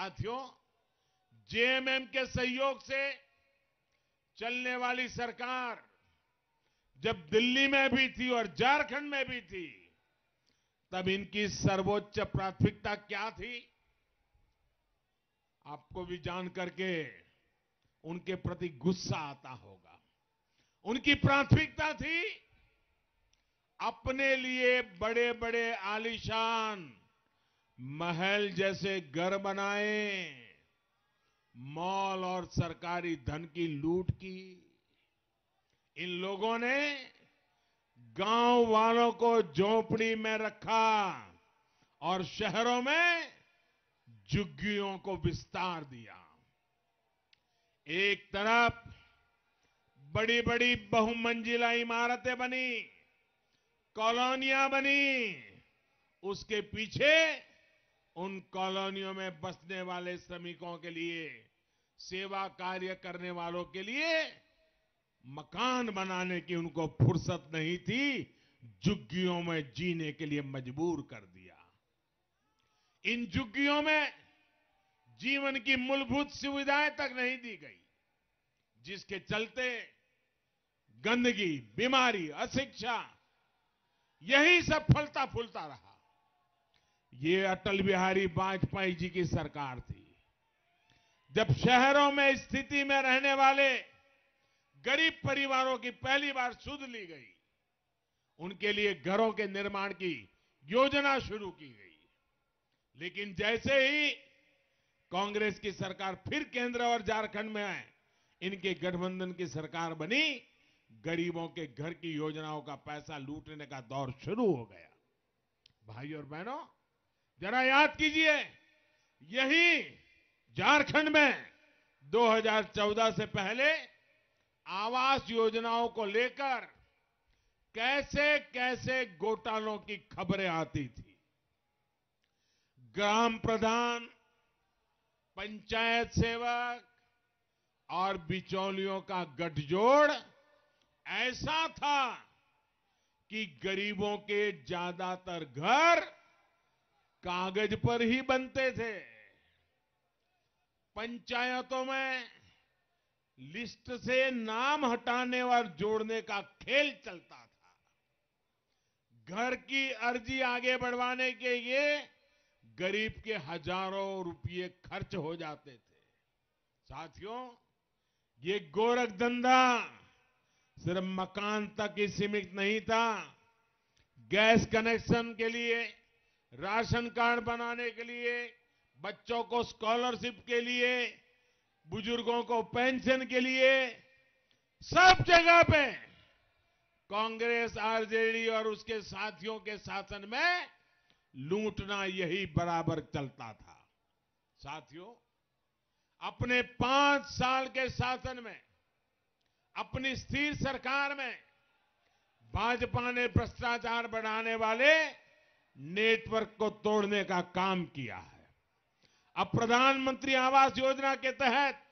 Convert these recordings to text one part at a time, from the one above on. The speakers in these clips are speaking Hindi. साथियों, जेएमएम के सहयोग से चलने वाली सरकार जब दिल्ली में भी थी और झारखंड में भी थी, तब इनकी सर्वोच्च प्राथमिकता क्या थी, आपको भी जान करके उनके प्रति गुस्सा आता होगा। उनकी प्राथमिकता थी अपने लिए बड़े बड़े आलीशान महल जैसे घर बनाए, मॉल और सरकारी धन की लूट की। इन लोगों ने गांव वालों को झोपड़ी में रखा और शहरों में झुग्गियों को विस्तार दिया। एक तरफ बड़ी बड़ी बहुमंजिला इमारतें बनी, कॉलोनियां बनी, उसके पीछे उन कॉलोनियों में बसने वाले श्रमिकों के लिए, सेवा कार्य करने वालों के लिए मकान बनाने की उनको फुर्सत नहीं थी, झुग्गियों में जीने के लिए मजबूर कर दिया। इन झुग्गियों में जीवन की मूलभूत सुविधाएं तक नहीं दी गई, जिसके चलते गंदगी, बीमारी, अशिक्षा, यही सब फलता फूलता रहा। ये अटल बिहारी वाजपेयी जी की सरकार थी, जब शहरों में स्थिति में रहने वाले गरीब परिवारों की पहली बार सुध ली गई, उनके लिए घरों के निर्माण की योजना शुरू की गई। लेकिन जैसे ही कांग्रेस की सरकार फिर केंद्र और झारखंड में आए, इनके गठबंधन की सरकार बनी, गरीबों के घर की योजनाओं का पैसा लूटने का दौर शुरू हो गया। भाई और बहनों, जरा याद कीजिए, यही झारखंड में 2014 से पहले आवास योजनाओं को लेकर कैसे कैसे घोटालों की खबरें आती थी। ग्राम प्रधान, पंचायत सेवक और बिचौलियों का गठजोड़ ऐसा था कि गरीबों के ज्यादातर घर कागज पर ही बनते थे। पंचायतों में लिस्ट से नाम हटाने और जोड़ने का खेल चलता था। घर की अर्जी आगे बढ़वाने के लिए गरीब के हजारों रुपये खर्च हो जाते थे। साथियों, ये गोरख धंधा सिर्फ मकान तक ही सीमित नहीं था। गैस कनेक्शन के लिए, राशन कार्ड बनाने के लिए, बच्चों को स्कॉलरशिप के लिए, बुजुर्गों को पेंशन के लिए, सब जगह पे कांग्रेस, आरजेडी और उसके साथियों के शासन में लूटना यही बराबर चलता था। साथियों, अपने 5 साल के शासन में, अपनी स्थिर सरकार में भाजपा ने भ्रष्टाचार बढ़ाने वाले नेटवर्क को तोड़ने का काम किया है। अब प्रधानमंत्री आवास योजना के तहत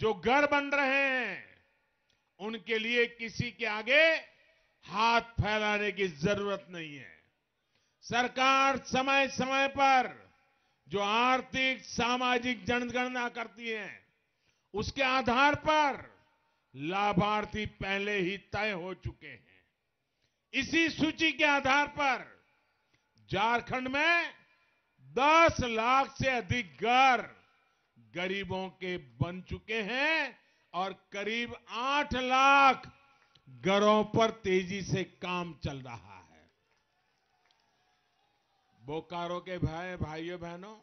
जो घर बन रहे हैं, उनके लिए किसी के आगे हाथ फैलाने की जरूरत नहीं है। सरकार समय समय पर जो आर्थिक, सामाजिक जनगणना करती है, उसके आधार पर लाभार्थी पहले ही तय हो चुके हैं। इसी सूची के आधार पर झारखंड में 10 लाख से अधिक घर गरीबों के बन चुके हैं और करीब 8 लाख घरों पर तेजी से काम चल रहा है। बोकारो के भाइयों बहनों,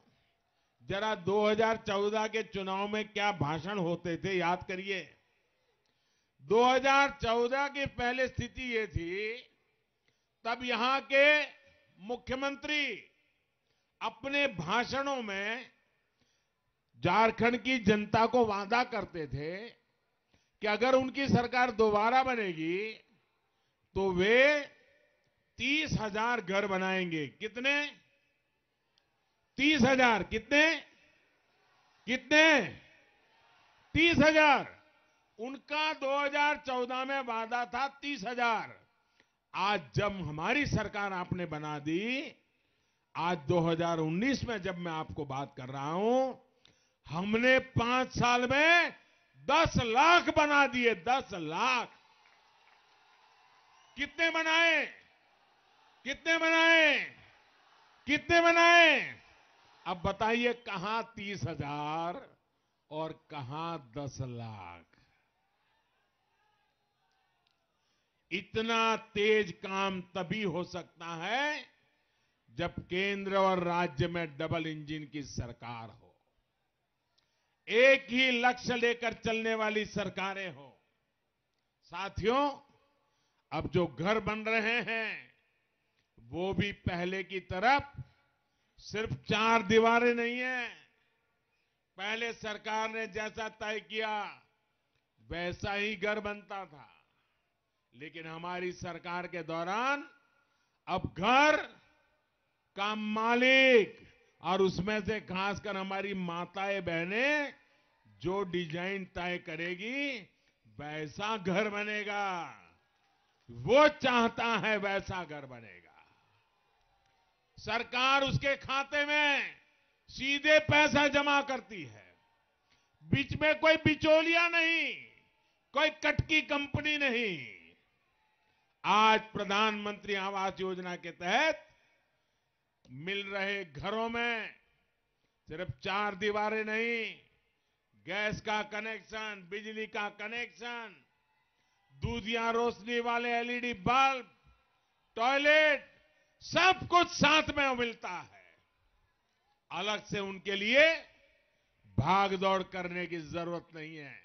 जरा 2014 के चुनाव में क्या भाषण होते थे याद करिए। 2014 के पहले स्थिति ये थी, तब यहां के मुख्यमंत्री अपने भाषणों में झारखंड की जनता को वादा करते थे कि अगर उनकी सरकार दोबारा बनेगी तो वे 30,000 घर बनाएंगे। कितने? 30,000। कितने? कितने? 30,000। उनका 2014 में वादा था 30,000। आज जब हमारी सरकार आपने बना दी, आज 2019 में जब मैं आपको बात कर रहा हूं, हमने 5 साल में 10 लाख बना दिए। 10 लाख कितने बनाए? अब बताइए कहां 30,000 और कहां 10 लाख? इतना तेज काम तभी हो सकता है जब केंद्र और राज्य में डबल इंजन की सरकार हो, एक ही लक्ष्य लेकर चलने वाली सरकारें हो। साथियों, अब जो घर बन रहे हैं वो भी पहले की तरफ सिर्फ 4 दीवारें नहीं है। पहले सरकार ने जैसा तय किया वैसा ही घर बनता था, लेकिन हमारी सरकार के दौरान अब घर का मालिक और उसमें से खासकर हमारी माताएं बहनें जो डिजाइन तय करेगी वैसा घर बनेगा, वो चाहता है वैसा घर बनेगा। सरकार उसके खाते में सीधे पैसा जमा करती है, बीच में कोई बिचौलिया नहीं, कोई कटकी कंपनी नहीं। आज प्रधानमंत्री आवास योजना के तहत मिल रहे घरों में सिर्फ 4 दीवारें नहीं, गैस का कनेक्शन, बिजली का कनेक्शन, दूधिया रोशनी वाले एलईडी बल्ब, टॉयलेट, सब कुछ साथ में मिलता है। अलग से उनके लिए भागदौड़ करने की जरूरत नहीं है।